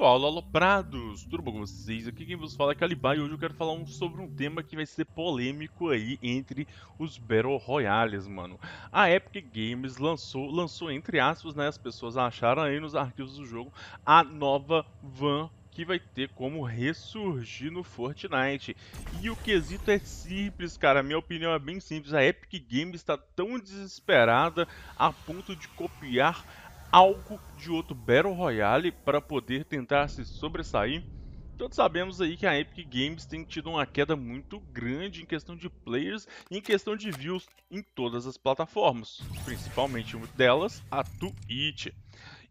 Fala, aloprados! Tudo bom com vocês? Aqui quem vos fala é Calibar e hoje eu quero falar sobre um tema que vai ser polêmico aí entre os Battle Royales, mano. A Epic Games lançou entre aspas, né, as pessoas acharam aí nos arquivos do jogo, a nova van que vai ter como ressurgir no Fortnite. E o quesito é simples, cara, minha opinião é bem simples. A Epic Games está tão desesperada a ponto de copiar algo de outro Battle Royale para poder tentar se sobressair. Todos sabemos aí que a Epic Games tem tido uma queda muito grande em questão de players e em questão de views em todas as plataformas, principalmente uma delas, a Twitch.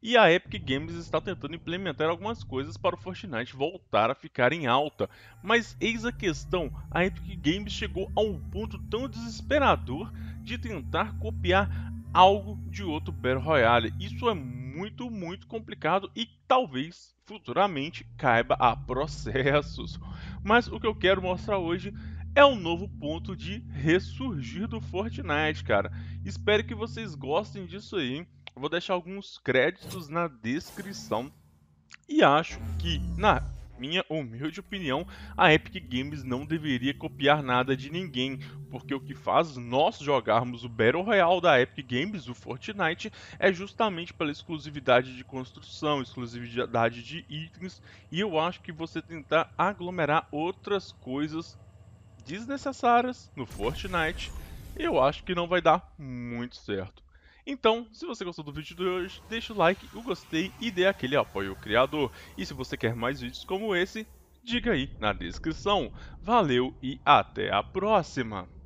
E a Epic Games está tentando implementar algumas coisas para o Fortnite voltar a ficar em alta. Mas eis a questão, a Epic Games chegou a um ponto tão desesperador de tentar copiar algo de outro Battle Royale. Isso é muito complicado e talvez futuramente caiba a processos. Mas o que eu quero mostrar hoje é um novo ponto de ressurgir do Fortnite, cara. Espero que vocês gostem disso aí, hein? Vou deixar alguns créditos na descrição e acho que, na minha humilde opinião, a Epic Games não deveria copiar nada de ninguém, porque o que faz nós jogarmos o Battle Royale da Epic Games, o Fortnite, é justamente pela exclusividade de construção, exclusividade de itens, e eu acho que você tentar aglomerar outras coisas desnecessárias no Fortnite, eu acho que não vai dar muito certo. Então, se você gostou do vídeo de hoje, deixa o like, o gostei e dê aquele apoio ao criador. E se você quer mais vídeos como esse, diga aí na descrição. Valeu e até a próxima!